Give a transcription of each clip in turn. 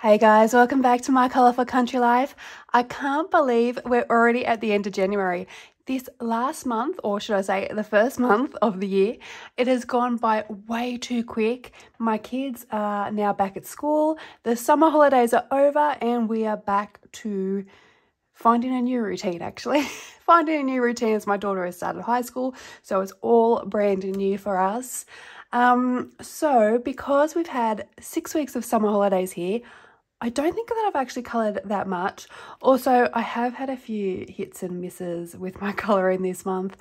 Hey guys, welcome back to My Colourful Country Life. I can't believe we're already at the end of January. This last month, or should I say the first month of the year, it has gone by way too quick. My kids are now back at school, the summer holidays are over, and we are back to finding a new routine, actually. Finding a new routine as my daughter has started high school, so it's all brand new for us. So because we've had 6 weeks of summer holidays here, I don't think that I've actually coloured that much. Also, I have had a few hits and misses with my colouring this month.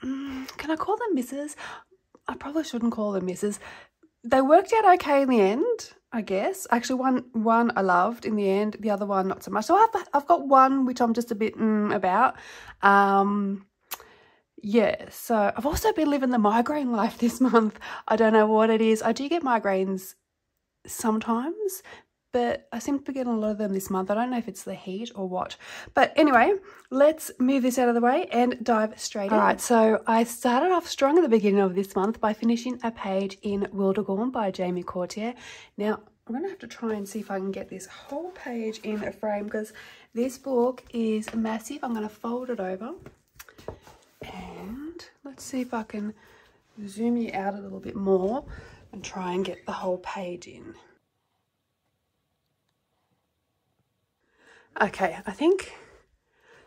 Can I call them misses? I probably shouldn't call them misses. They worked out okay in the end, I guess. Actually, one I loved in the end, the other one not so much. So I've got one which I'm just a bit about. Yeah, so I've also been living the migraine life this month. I don't know what it is. I do get migraines sometimes, but I seem to be getting a lot of them this month. I don't know if it's the heat or what. But anyway, let's move this out of the way and dive straight in. All right, so I started off strong at the beginning of this month by finishing a page in Wildergorn by Jamie Courtier. Now, I'm going to have to try and see if I can get this whole page in a frame because this book is massive. I'm going to fold it over. And let's see if I can zoom you out a little bit more and try and get the whole page in. Okay, I think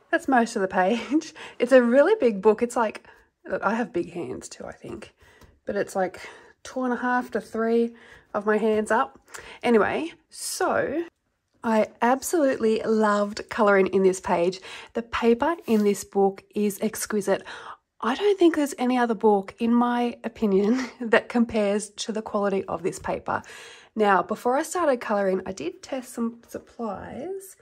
that's most of the page. It's a really big book. It's like, look, I have big hands too, I think, but it's like 2.5 to 3 of my hands up. Anyway, so I absolutely loved colouring in this page. The paper in this book is exquisite. I don't think there's any other book, in my opinion, that compares to the quality of this paper. Now, before I started colouring, I did test some supplies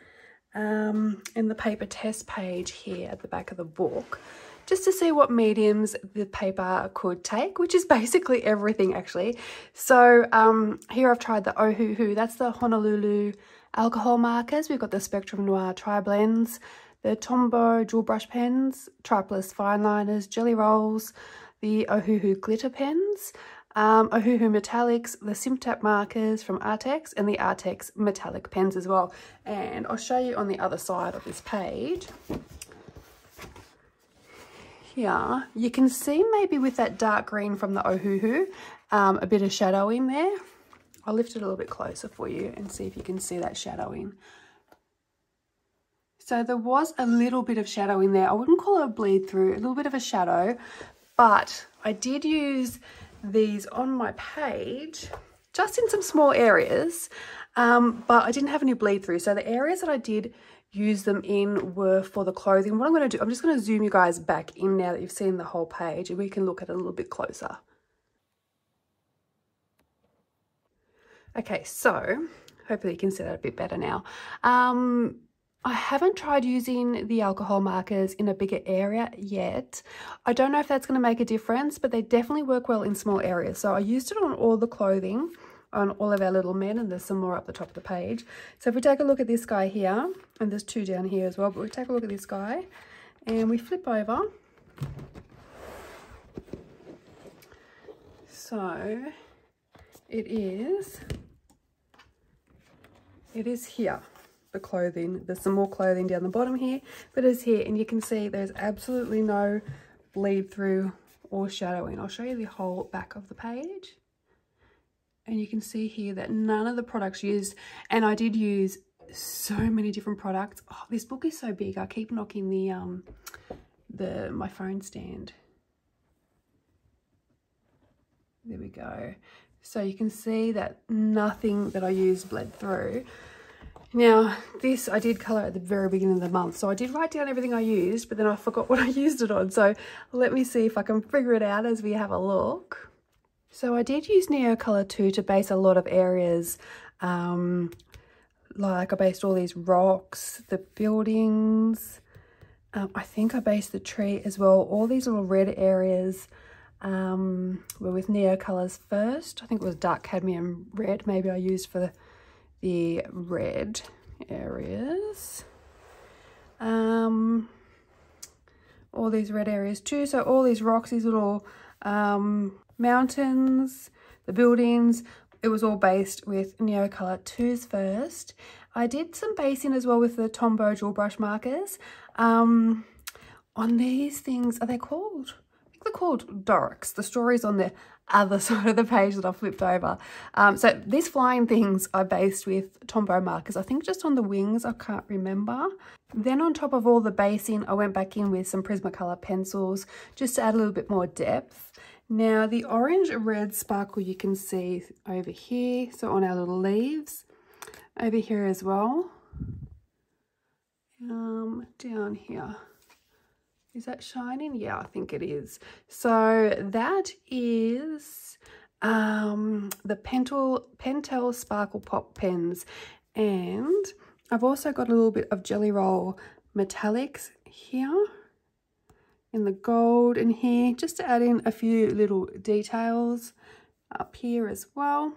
in the paper test page here at the back of the book, just to see what mediums the paper could take, which is basically everything, actually. So here I've tried the Ohuhu, that's the Honolulu alcohol markers. We've got the Spectrum Noir tri-blends, the Tombow jewel brush pens, Triplus fine liners, Gelly Rolls, the Ohuhu glitter pens, Ohuhu metallics, the Simtap markers from Artex, and the Artex metallic pens as well. And I'll show you on the other side of this page. Yeah, you can see maybe with that dark green from the Ohuhu, a bit of shadow in there. I'll lift it a little bit closer for you and see if you can see that shadow in. So there was a little bit of shadow in there. I wouldn't call it a bleed through, a little bit of a shadow, but I did use these on my page, just in some small areas, but I didn't have any bleed through. So the areas that I did use them in were for the clothing. What I'm going to do, I'm just going to zoom you guys back in now that you've seen the whole page and we can look at it a little bit closer. Okay, so hopefully you can see that a bit better now. I haven't tried using the alcohol markers in a bigger area yet. I don't know if that's going to make a difference, but they definitely work well in small areas. So I used it on all the clothing, on all of our little men, and there's some more up the top of the page. So if we take a look at this guy here, and there's two down here as well, but we take a look at this guy and we flip over. So it is here, the clothing. There's some more clothing down the bottom here, but it's here, and you can see there's absolutely no bleed through or shadowing. I'll show you the whole back of the page. And you can see here that none of the products used, and I did use so many different products. Oh, this book is so big. I keep knocking the my phone stand. There we go. So you can see that nothing that I used bled through. Now, this I did colour at the very beginning of the month. So I did write down everything I used, but then I forgot what I used it on. So let me see if I can figure it out as we have a look. So I did use Neo Colour too to base a lot of areas, like I based all these rocks, the buildings, I think I based the tree as well, all these little red areas were with Neo Colours first. I think it was dark cadmium red maybe I used for the red areas. all these red areas too. So all these rocks, these little mountains, the buildings, it was all based with Neo Colour 2s first. I did some basing as well with the Tombow dual brush markers on these things. Are they called? I think they're called Dorics. The story's on the other side of the page that I flipped over. So these flying things are based with Tombow markers. I think just on the wings, I can't remember. Then on top of all the basing, I went back in with some Prismacolor pencils just to add a little bit more depth. Now the orange red sparkle you can see over here, so on our little leaves, over here as well, down here. Is that shining? Yeah, I think it is. So that is the Pentel Sparkle Pop pens, and I've also got a little bit of Gelly Roll metallics here in the gold in here, just to add in a few little details up here as well.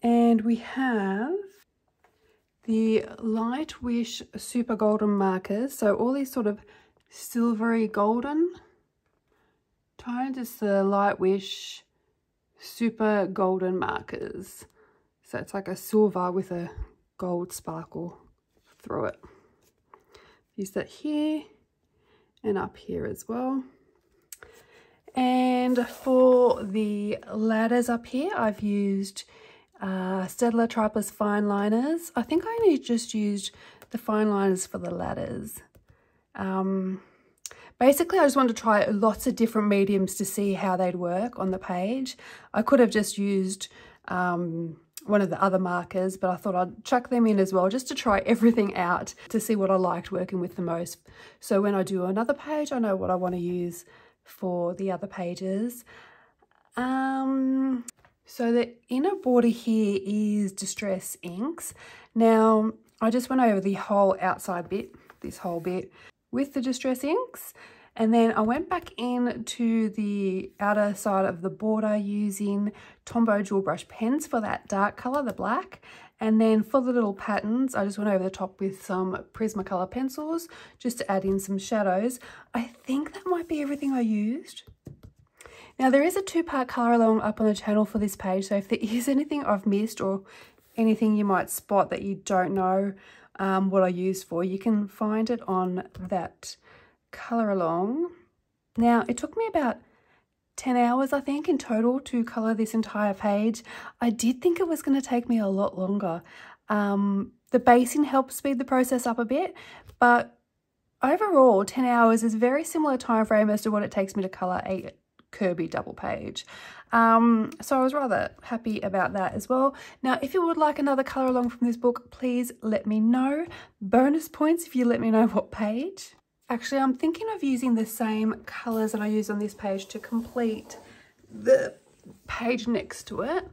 And we have the Light Wish super golden markers, so all these sort of silvery golden tones is the Light Wish super golden markers, so it's like a silver with a gold sparkle through it. Use that here and up here as well. And for the ladders up here, I've used Staedtler Triplus fine liners. I think I only just used the fine liners for the ladders. Basically, I just wanted to try lots of different mediums to see how they'd work on the page. I could have just used one of the other markers, but I thought I'd chuck them in as well just to try everything out to see what I liked working with the most. So when I do another page, I know what I want to use for the other pages. So the inner border here is Distress Inks. Now I just went over the whole outside bit, this whole bit, with the Distress Inks. And then I went back in to the outer side of the border using Tombow dual brush pens for that dark colour, the black. And then for the little patterns, I just went over the top with some Prismacolor pencils just to add in some shadows. I think that might be everything I used. Now there is a two-part colour along up on the channel for this page, so if there is anything I've missed or anything you might spot that you don't know what I used for, you can find it on that colour along. Now it took me about 10 hours I think in total to colour this entire page. I did think it was going to take me a lot longer. The basing helped speed the process up a bit, but overall 10 hours is a very similar time frame as to what it takes me to colour a Kirby double page. So I was rather happy about that as well. Now if you would like another colour along from this book, please let me know. Bonus points if you let me know what page. Actually, I'm thinking of using the same colours that I used on this page to complete the page next to it.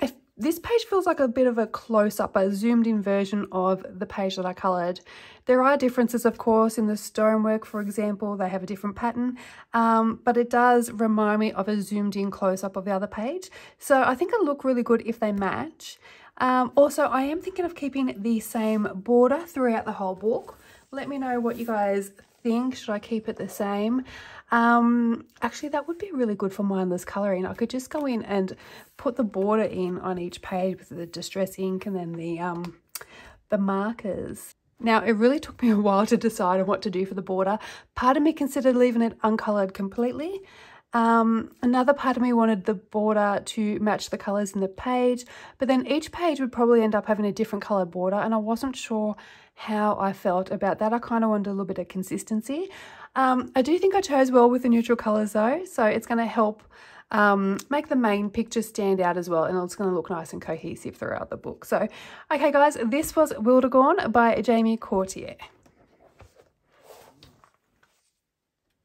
If this page feels like a bit of a close-up, a zoomed-in version of the page that I coloured. There are differences, of course, in the stonework, for example. They have a different pattern, but it does remind me of a zoomed-in close-up of the other page. So I think it'll look really good if they match. Also, I am thinking of keeping the same border throughout the whole book. Let me know what you guys think. Should I keep it the same? Actually, that would be really good for mindless colouring. I could just go in and put the border in on each page with the Distress Ink and then the markers. Now, it really took me a while to decide on what to do for the border. Part of me considered leaving it uncoloured completely. Another part of me wanted the border to match the colours in the page, but then each page would probably end up having a different coloured border, and I wasn't sure how I felt about that. I kind of wanted a little bit of consistency. I do think I chose well with the neutral colours though, so it's going to help make the main picture stand out as well, and it's going to look nice and cohesive throughout the book. So, okay guys, this was Wildergorn by Jamie Courtier.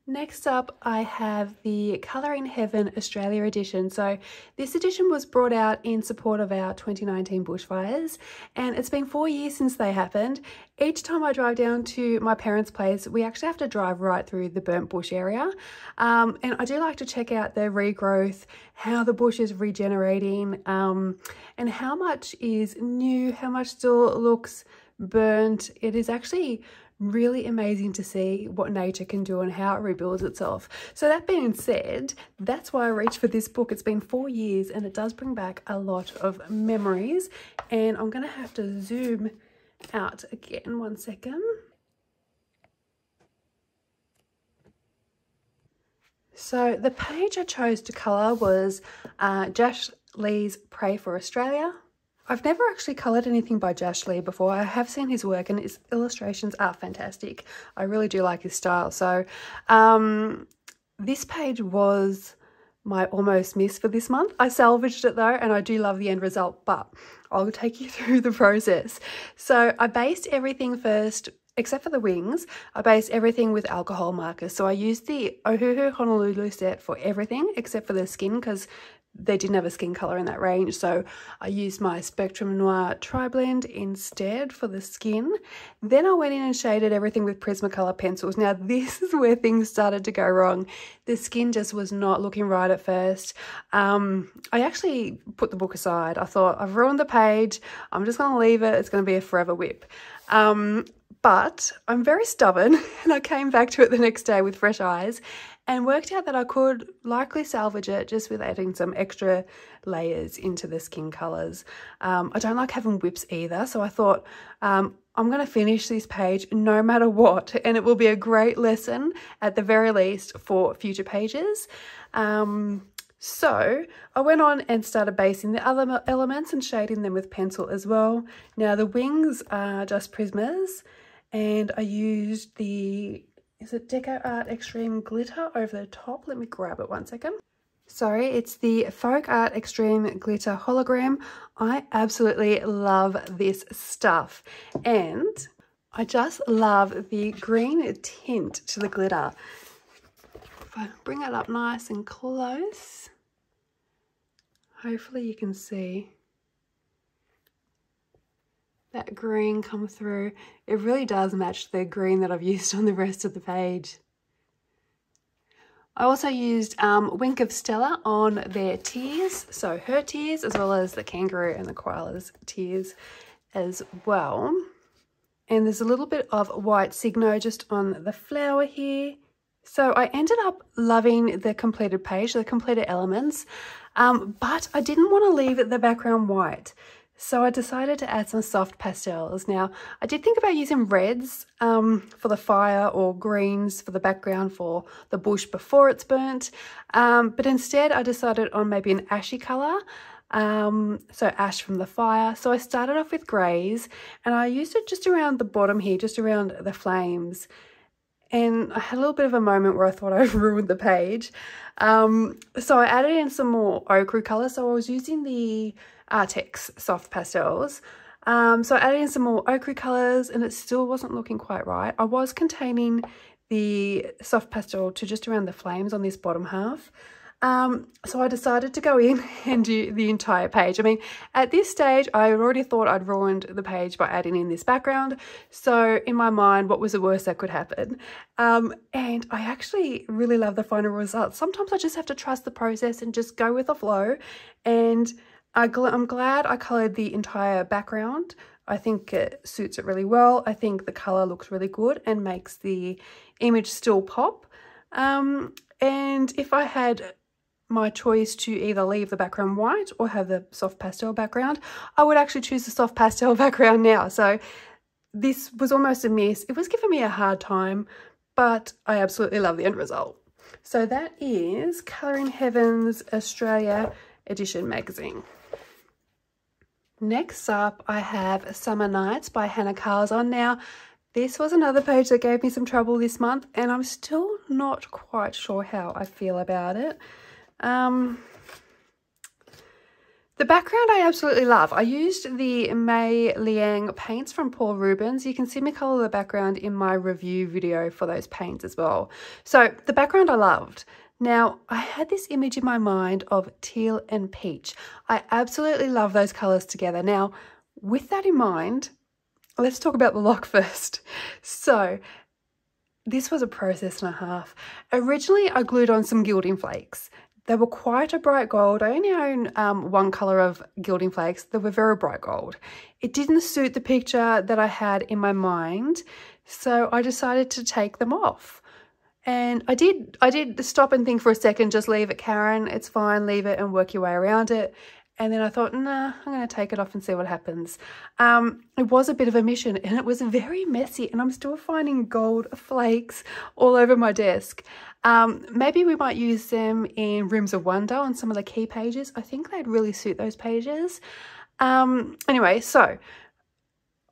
Next up, I have the Colour in Heaven Australia edition. So this edition was brought out in support of our 2019 bushfires, and it's been 4 years since they happened. Each time I drive down to my parents' place, we actually have to drive right through the burnt bush area. And I do like to check out the regrowth, how the bush is regenerating, and how much is new, how much still looks burnt. It is actually Really amazing to see what nature can do and how it rebuilds itself. So that being said, that's why I reached for this book. It's been 4 years and it does bring back a lot of memories. And I'm going to have to zoom out again, one second. So the page I chose to colour was Jash Lee's Pray for Australia. I've never actually coloured anything by Jash Lee before. I have seen his work and his illustrations are fantastic. I really do like his style. So this page was my almost miss for this month. I salvaged it though, and I do love the end result, but I'll take you through the process. So I based everything first, except for the wings, I based everything with alcohol markers. So I used the Ohuhu Honolulu set for everything except for the skin, because they didn't have a skin colour in that range. So I used my Spectrum Noir Tri-Blend instead for the skin. Then I went in and shaded everything with Prismacolor pencils. Now this is where things started to go wrong. The skin just was not looking right at first. I actually put the book aside. I thought, I've ruined the page. I'm just going to leave it. It's going to be a forever whip. But I'm very stubborn, and I came back to it the next day with fresh eyes and worked out that I could likely salvage it just with adding some extra layers into the skin colours. I don't like having whips either, so I thought I'm going to finish this page no matter what, and it will be a great lesson at the very least for future pages. So I went on and started basing the other elements and shading them with pencil as well. Now the wings are just Prismas, and I used the, is it Deco Art Extreme Glitter over the top? Let me grab it one second. Sorry, it's the Folk Art Extreme Glitter Hologram. I absolutely love this stuff, and I just love the green tint to the glitter. If I bring it up nice and close, hopefully you can see that green come through. It really does match the green that I've used on the rest of the page. I also used Wink of Stella on their tears, so her tears as well as the kangaroo and the koala's tears as well. And there's a little bit of white Signo just on the flower here. So I ended up loving the completed page, the completed elements, but I didn't want to leave the background white. So I decided to add some soft pastels. Now, I did think about using reds for the fire, or greens for the background for the bush before it's burnt. But instead I decided on maybe an ashy colour, so ash from the fire. So I started off with greys, and I used it just around the bottom here, just around the flames. And I had a little bit of a moment where I thought I ruined the page. So I added in some more ochre colour. So I was using the Artex soft pastels. So I added in some more ochre colours, and it still wasn't looking quite right. I was containing the soft pastel to just around the flames on this bottom half. So I decided to go in and do the entire page. I mean, at this stage, I had already thought I'd ruined the page by adding in this background. So in my mind, what was the worst that could happen? And I actually really love the final result. Sometimes I just have to trust the process and just go with the flow. And I'm glad I coloured the entire background. I think it suits it really well. I think the colour looks really good and makes the image still pop. And if I had my choice to either leave the background white or have the soft pastel background, I would actually choose the soft pastel background now. So this was almost a miss. It was giving me a hard time, but I absolutely love the end result. So that is Colour in Heaven's Australia Edition magazine. Next up, I have Summer Nights by Hannah Carlson. Now, this was another page that gave me some trouble this month, and I'm still not quite sure how I feel about it. The background I absolutely love. I used the Mei Liang paints from Paul Rubens. You can see me colour the background in my review video for those paints as well. So the background I loved. Now, I had this image in my mind of teal and peach. I absolutely love those colours together. Now, with that in mind, let's talk about the lock first. So this was a process and a half. Originally, I glued on some gilding flakes. They were quite a bright gold. I only own one colour of gilding flakes. They were very bright gold. It didn't suit the picture that I had in my mind. So I decided to take them off. And I did stop and think for a second, just leave it, Karen, it's fine, leave it and work your way around it. And then I thought, nah, I'm going to take it off and see what happens. It was a bit of a mission and it was very messy, and I'm still finding gold flakes all over my desk. Maybe we might use them in Rooms of Wonder on some of the key pages. I think they'd really suit those pages. Anyway, so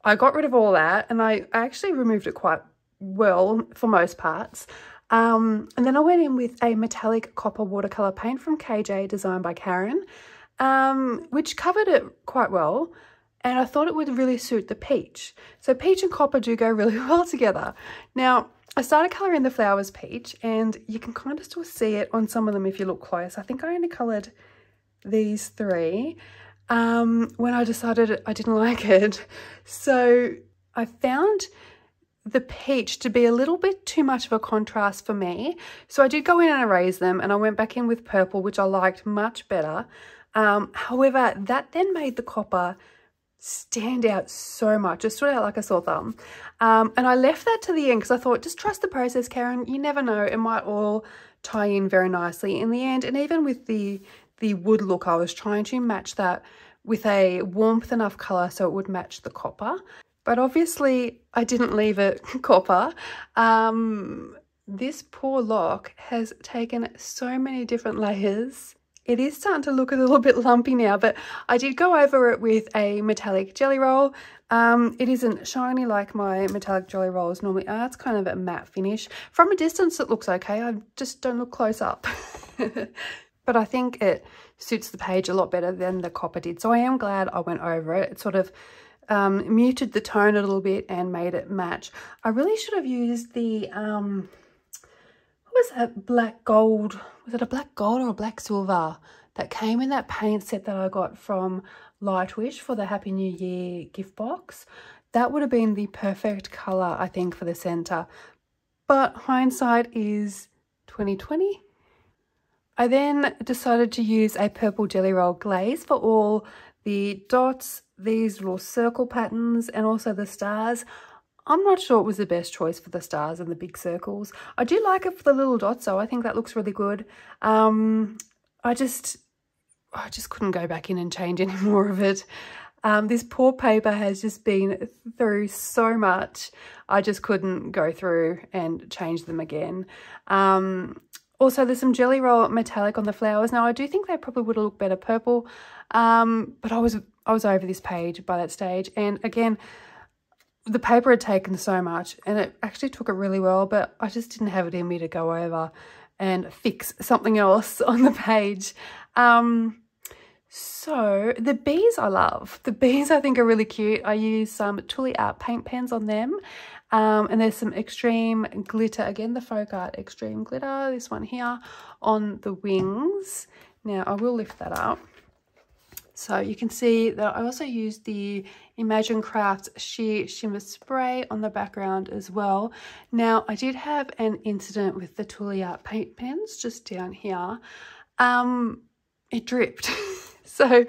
I got rid of all that and I actually removed it quite well for most parts. And then I went in with a metallic copper watercolour paint from KJ, designed by Karen. Which covered it quite well, and I thought it would really suit the peach. So peach and copper do go really well together. Now, I started colouring the flowers peach, and you can kind of still see it on some of them if you look close. I think I only coloured these three when I decided I didn't like it. So I found the peach to be a little bit too much of a contrast for me. So I did go in and erase them, and I went back in with purple, which I liked much better. However, that then made the copper stand out so much. It stood out like a sore thumb. And I left that to the end because I thought, just trust the process, Karen. You never know. It might all tie in very nicely in the end. And even with the wood look, I was trying to match that with a warmth enough colour so it would match the copper. But obviously, I didn't leave it copper. This poor lock has taken so many different layers. It is starting to look a little bit lumpy now, but I did go over it with a metallic Gelly Roll. It isn't shiny like my metallic Gelly Rolls normally are. It's kind of a matte finish. From a distance, it looks okay. I just don't look close up. But I think it suits the page a lot better than the copper did. So I am glad I went over it. It sort of muted the tone a little bit and made it match. I really should have used the... was that black gold? Was it a black gold or a black silver that came in that paint set that I got from Light Wish for the Happy New Year gift box? That would have been the perfect colour, I think, for the centre. But hindsight is 2020. I then decided to use a purple Gelly Roll glaze for all the dots, these little circle patterns, and also the stars. I'm not sure it was the best choice for the stars and the big circles. I do like it for the little dots, though. I think that looks really good. I just couldn't go back in and change any more of it. This poor paper has just been through so much. I just couldn't go through and change them again. Also, there's some Gelly Roll metallic on the flowers. Now, I do think they probably would have looked better purple, but I was over this page by that stage. And again, the paper had taken so much, and it actually took it really well, but I just didn't have it in me to go over and fix something else on the page. So the bees I love. The bees I think are really cute. I use some Tully Art paint pens on them, and there's some extreme glitter, again the Folk Art extreme glitter, this one here, on the wings. Now I will lift that up. So you can see that I also used the Imagine Crafts Sheer Shimmer Spray on the background as well. Now, I did have an incident with the Tully Art paint pens just down here. It dripped. So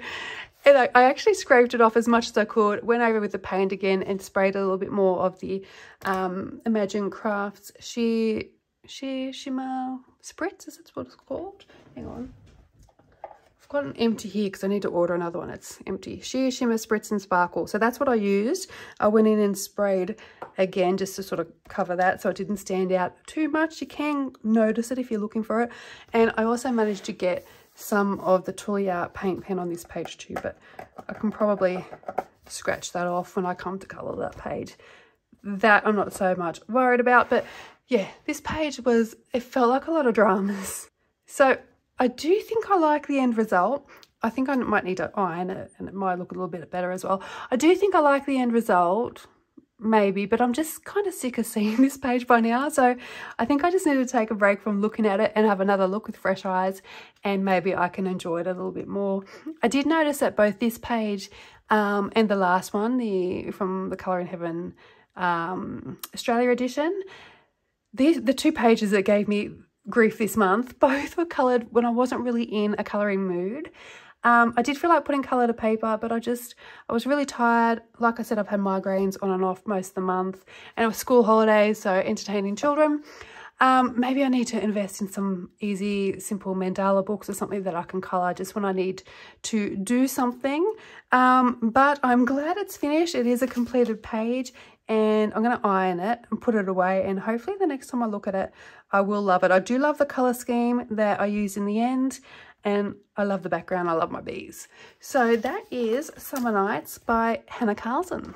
I actually scraped it off as much as I could, went over with the paint again and sprayed a little bit more of the Imagine Crafts Sheer Shimmer Spritz, is that what it's called? Hang on. Got an empty here because I need to order another one. It's empty. Sheer Shimmer Spritz and Sparkle. So that's what I used. I went in and sprayed again just to sort of cover that so it didn't stand out too much. You can notice it if you're looking for it. And I also managed to get some of the Tully Art paint pen on this page too, but I can probably scratch that off when I come to colour that page. That I'm not so much worried about, but yeah, this page was, it felt like a lot of dramas. So I do think I like the end result. I think I might need to iron it and it might look a little bit better as well. I do think I like the end result, maybe, but I'm just kind of sick of seeing this page by now. So I think I just need to take a break from looking at it and have another look with fresh eyes, and maybe I can enjoy it a little bit more. I did notice that both this page and the last one, from the Colour in Heaven Australia edition, the two pages that gave me grief this month, both were coloured when I wasn't really in a colouring mood. I did feel like putting colour to paper, but I was really tired. Like I said, I've had migraines on and off most of the month, and it was school holidays, so entertaining children. Maybe I need to invest in some easy, simple mandala books or something that I can colour just when I need to do something. But I'm glad it's finished. It is a completed page, and I'm going to iron it and put it away, and hopefully the next time I look at it, I will love it. I do love the colour scheme that I use in the end, and I love the background. I love my bees. So that is Summer Nights by Hannah Carlson.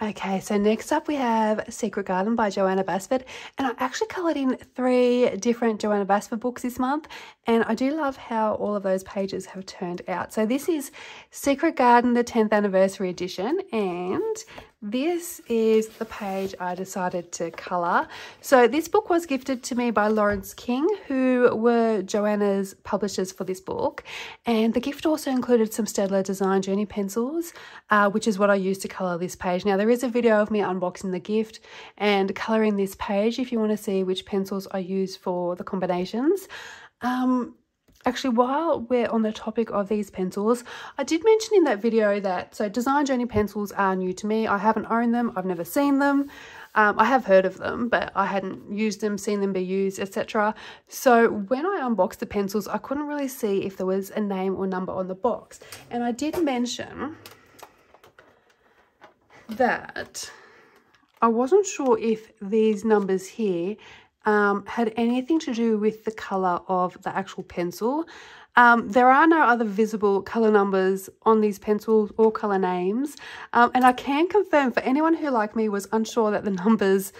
Okay, so next up we have Secret Garden by Joanna Basford, and I actually coloured in 3 different Joanna Basford books this month, and I do love how all of those pages have turned out. So this is Secret Garden, the 10th anniversary edition, and this is the page I decided to colour. So this book was gifted to me by Lawrence King, who were Joanna's publishers for this book, and the gift also included some Staedtler Design Journey pencils, which is what I used to colour this page. Now there is a video of me unboxing the gift and colouring this page if you want to see which pencils I use for the combinations. Actually, while we're on the topic of these pencils, I did mention in that video that Design Journey pencils are new to me. I haven't owned them. I've never seen them. I have heard of them, but I hadn't used them, seen them be used, etc. So when I unboxed the pencils, I couldn't really see if there was a name or number on the box. And I did mention that I wasn't sure if these numbers here had anything to do with the colour of the actual pencil. There are no other visible colour numbers on these pencils or colour names, and I can confirm for anyone who, like me, was unsure that the numbers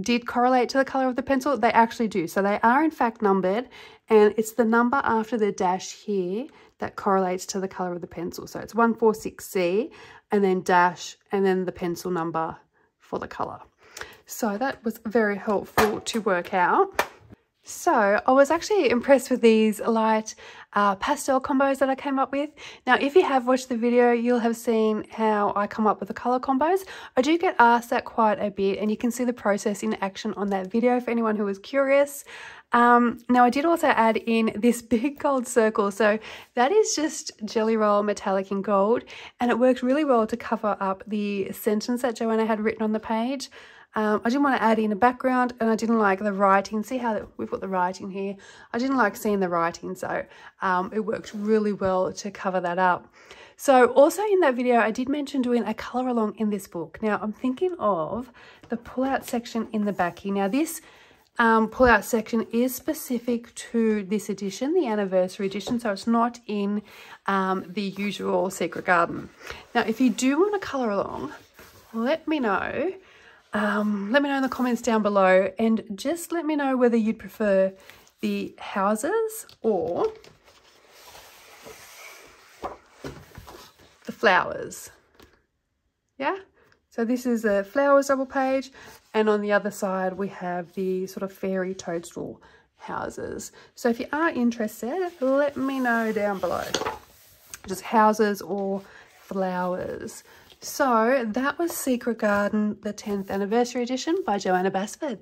did correlate to the colour of the pencil, they actually do. So they are in fact numbered, and it's the number after the dash here that correlates to the colour of the pencil. So it's 146C and then dash and then the pencil number for the colour. So that was very helpful to work out. So I was actually impressed with these light pastel combos that I came up with. Now, if you have watched the video, you'll have seen how I come up with the colour combos. I do get asked that quite a bit, and you can see the process in action on that video for anyone who was curious. Now I did also add in this big gold circle, so that is just Gelly Roll metallic in gold, and it worked really well to cover up the sentence that Joanna had written on the page. I didn't want to add in a background, and I didn't like the writing. See how we've got the writing here? I didn't like seeing the writing, so it worked really well to cover that up. So also in that video, I did mention doing a colour along in this book. Now I'm thinking of the pull-out section in the back here. Now this pull-out section is specific to this edition, the anniversary edition, so it's not in the usual Secret Garden. Now if you do want to colour along, let me know. Let me know in the comments down below, and just let me know whether you'd prefer the houses or the flowers. Yeah, so this is a flowers double page, and on the other side we have the sort of fairy toadstool houses. So if you are interested, let me know down below, just houses or flowers. So that was Secret Garden, the 10th anniversary edition by Joanna Basford.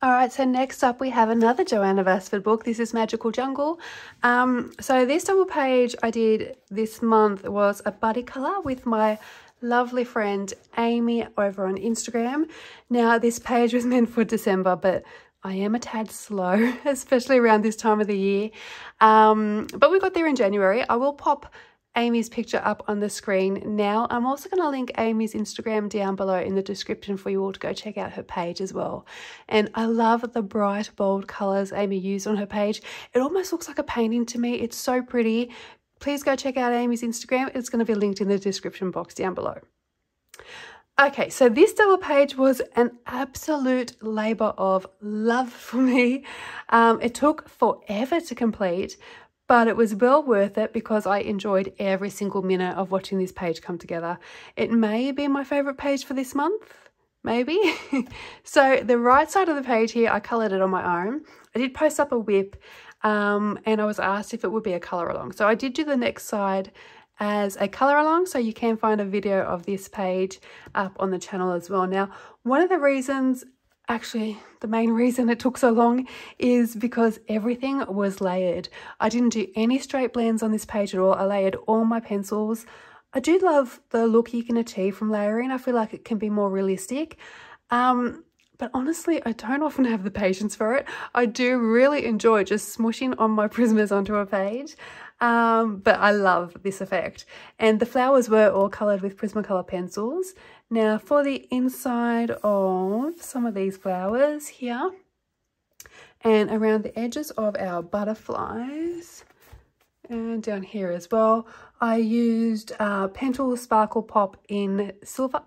All right, so next up we have another Joanna Basford book. This is Magical Jungle. So this double page I did this month was a buddy colour with my lovely friend Amy over on Instagram. Now this page was meant for December, but I am a tad slow, especially around this time of the year. But we got there in January. I will pop Amy's picture up on the screen now. I'm also going to link Amy's Instagram down below in the description for you all to go check out her page as well. And I love the bright, bold colours Amy used on her page. It almost looks like a painting to me. It's so pretty. Please go check out Amy's Instagram. It's going to be linked in the description box down below. Okay, so this double page was an absolute labour of love for me. It took forever to complete, but it was well worth it because I enjoyed every single minute of watching this page come together. It may be my favourite page for this month, maybe. So the right side of the page here, I coloured it on my own. I did post up a whip, and I was asked if it would be a colour along. So I did do the next side as a colour along, so you can find a video of this page up on the channel as well. Now, one of the reasons Actually, the main reason it took so long is because everything was layered. I didn't do any straight blends on this page at all. I layered all my pencils. I do love the look you can achieve from layering. I feel like it can be more realistic. But honestly, I don't often have the patience for it. I do really enjoy just smooshing on my Prismas onto a page. But I love this effect. And the flowers were all coloured with Prismacolor pencils. Now for the inside of some of these flowers here and around the edges of our butterflies and down here as well, I used Pentel Sparkle Pop in Silver,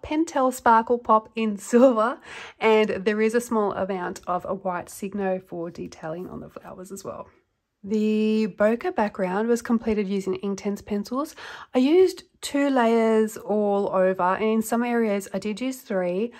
and there is a small amount of a white Signo for detailing on the flowers as well. The bokeh background was completed using Inktense pencils. I used 2 layers all over, and in some areas I did use 3,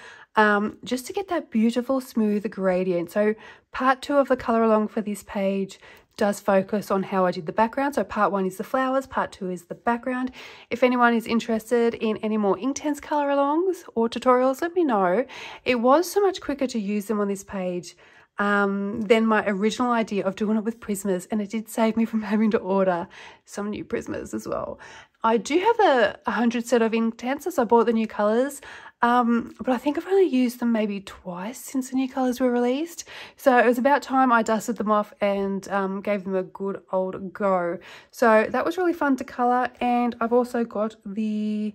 just to get that beautiful smooth gradient. So part 2 of the colour along for this page does focus on how I did the background. So part 1 is the flowers, part 2 is the background. If anyone is interested in any more Inktense colour alongs or tutorials, let me know. It was so much quicker to use them on this page than my original idea of doing it with Prismas, and it did save me from having to order some new Prismas as well. I do have the 100 set of Inktenses. I bought the new colours, but I think I've only used them maybe twice since the new colours were released. So it was about time I dusted them off and gave them a good old go. So that was really fun to colour, and I've also got the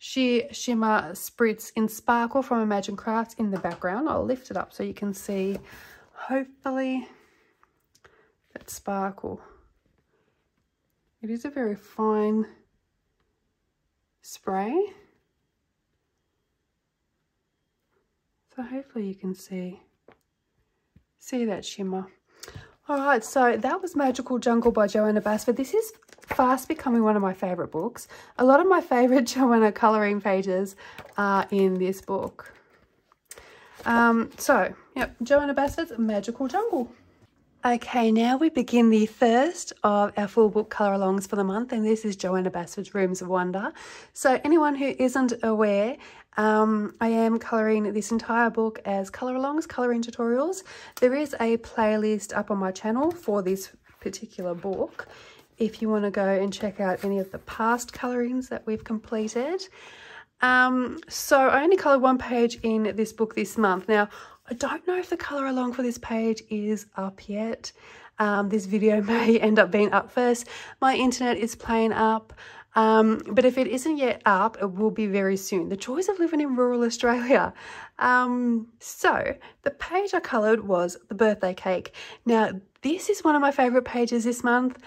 Sheer Shimmer Spritz in Sparkle from Imagine Crafts in the background. I'll lift it up so you can see, hopefully, that sparkle. It is a very fine spray. So hopefully you can see that shimmer. Alright, so that was Magical Jungle by Joanna Basford. This is fast becoming one of my favourite books. A lot of my favourite Joanna colouring pages are in this book. Joanna Basford's Magical Jungle. Okay, now we begin the first of our full book colour alongs for the month, and this is Joanna Basford's Rooms of Wonder. So anyone who isn't aware, I am colouring this entire book as colour alongs, colouring tutorials. There is a playlist up on my channel for this particular book if you want to go and check out any of the past colourings that we've completed. So I only coloured one page in this book this month. Now, I don't know if the colour along for this page is up yet. This video may end up being up first. My internet is playing up, but if it isn't yet up, it will be very soon. The joys of living in rural Australia. So the page I coloured was the birthday cake. Now, this is one of my favourite pages this month,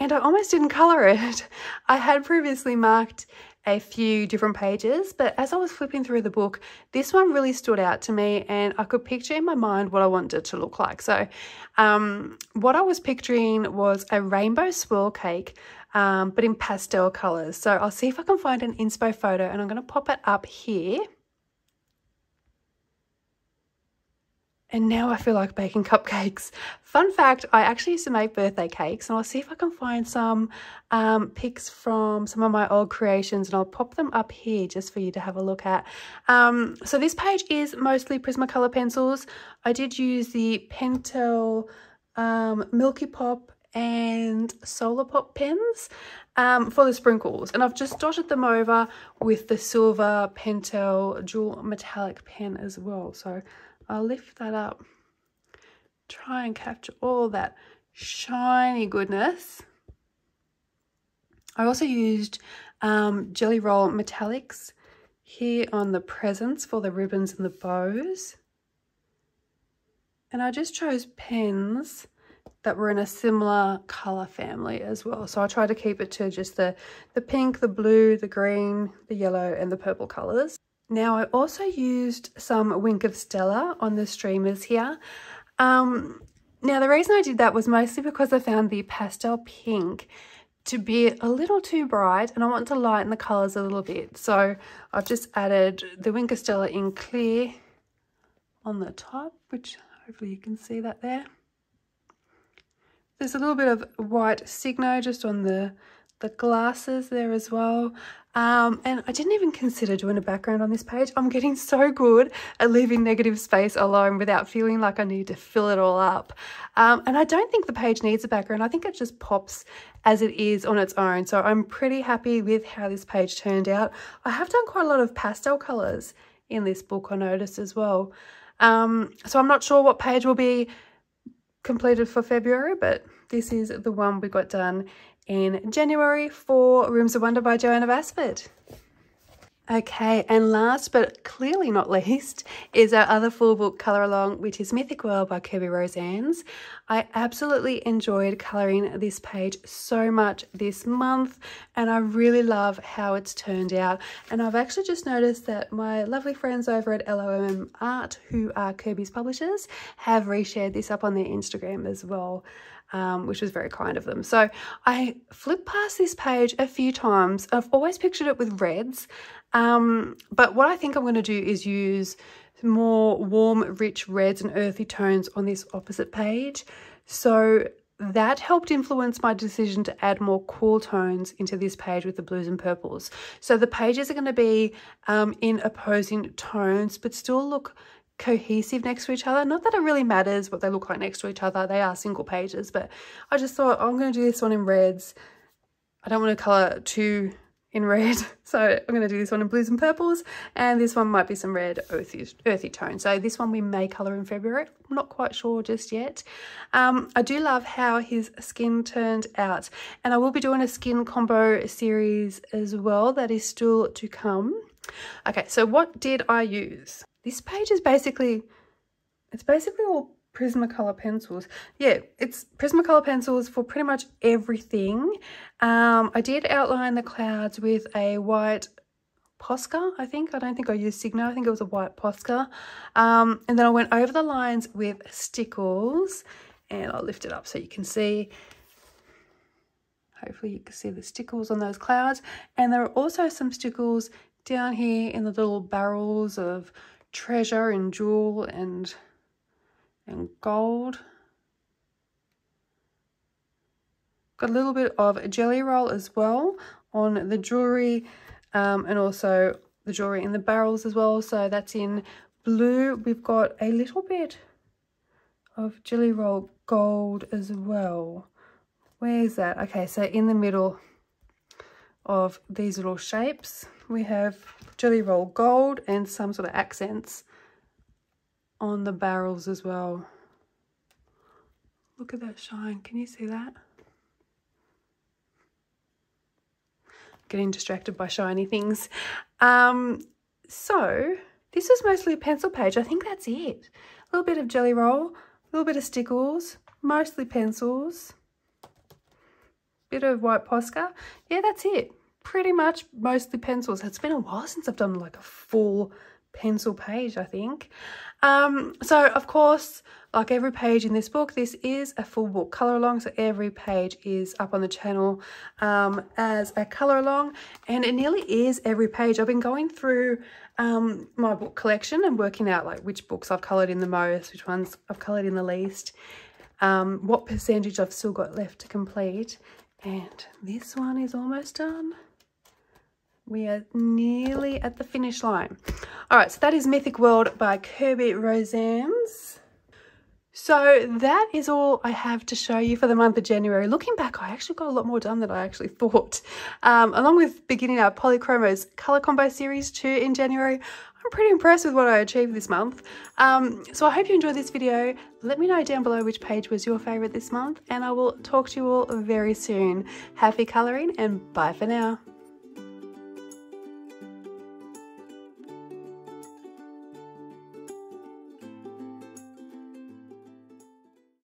and I almost didn't colour it. I had previously marked a few different pages, but as I was flipping through the book, this one really stood out to me, and I could picture in my mind what I wanted it to look like. So what I was picturing was a rainbow swirl cake, but in pastel colours. So I'll see if I can find an inspo photo, and I'm going to pop it up here. And now I feel like baking cupcakes. Fun fact, I actually used to make birthday cakes, and I'll see if I can find some pics from some of my old creations, and I'll pop them up here just for you to have a look at. So this page is mostly Prismacolor pencils. I did use the Pentel Milky Pop and Solar Pop pens for the sprinkles, and I've just dotted them over with the silver Pentel dual metallic pen as well. So I'll lift that up, try and capture all that shiny goodness. I also used Gelly Roll metallics here on the presents for the ribbons and the bows. And I just chose pens that were in a similar colour family as well. So I tried to keep it to just the pink, the blue, the green, the yellow and the purple colours. Now, I also used some Wink of Stella on the streamers here. Now, the reason I did that was mostly because I found the pastel pink to be a little too bright, and I want to lighten the colours a little bit. So I've just added the Wink of Stella in clear on the top, which hopefully you can see that there. There's a little bit of white Signo just on the glasses there as well. And I didn't even consider doing a background on this page. I'm getting so good at leaving negative space alone without feeling like I need to fill it all up. And I don't think the page needs a background. I think it just pops as it is on its own. So I'm pretty happy with how this page turned out. I have done quite a lot of pastel colours in this book, I noticed as well. So I'm not sure what page will be completed for February, but this is the one we got done in January for Rooms of Wonder by Joanna Basford. Okay, and last but clearly not least is our other full book colour along, which is Mythic World by Kirby Rosannes. I absolutely enjoyed colouring this page so much this month, and I really love how it's turned out. And I've actually just noticed that my lovely friends over at LOM Art, who are Kirby's publishers, have reshared this up on their Instagram as well. Which was very kind of them. So I flipped past this page a few times. I've always pictured it with reds, but what I think I'm going to do is use more warm, rich reds and earthy tones on this opposite page. So that helped influence my decision to add more cool tones into this page with the blues and purples. So the pages are going to be in opposing tones, but still look cohesive next to each other. Not that it really matters what they look like next to each other, they are single pages, but I just thought, oh, I'm going to do this one in reds. I don't want to colour two in red, so I'm going to do this one in blues and purples, and this one might be some red earthy tone. So this one we may colour in February, I'm not quite sure just yet. I do love how his skin turned out, and I will be doing a skin combo series as well that is still to come. Okay, so what did I use? This page is basically, it's basically all Prismacolor pencils. Yeah, it's Prismacolor pencils for pretty much everything. I did outline the clouds with a white Posca, I think. I don't think I used Signo. I think it was a white Posca. And then I went over the lines with Stickles. And I'll lift it up so you can see. Hopefully you can see the Stickles on those clouds. And there are also some Stickles down here in the little barrels of treasure and jewel and gold. Got a little bit of Gelly Roll as well on the jewellery, and also the jewellery in the barrels as well. So that's in blue. We've got a little bit of Gelly Roll gold as well. Where's that? Okay, so in the middle of these little shapes we have Gelly Roll gold and some sort of accents on the barrels as well. Look at that shine, can you see that? Getting distracted by shiny things. So this was mostly a pencil page. I think that's it. A little bit of Gelly Roll, a little bit of Stickles, mostly pencils, bit of white Posca. Yeah, that's it. Pretty much mostly pencils. It's been a while since I've done like a full pencil page, I think. So of course, like every page in this book, this is a full book colour along, so every page is up on the channel as a colour along, and it nearly is every page. I've been going through my book collection and working out like which books I've coloured in the most, which ones I've coloured in the least, what percentage I've still got left to complete. And this one is almost done. We are nearly at the finish line. All right, so that is Mythic World by Kirby Rosannes. So that is all I have to show you for the month of January. Looking back, I actually got a lot more done than I actually thought. Along with beginning our Polychromo's Colour Combo Series 2 in January, I'm pretty impressed with what I achieved this month. So I hope you enjoyed this video. Let me know down below which page was your favourite this month, and I will talk to you all very soon. Happy colouring, and bye for now.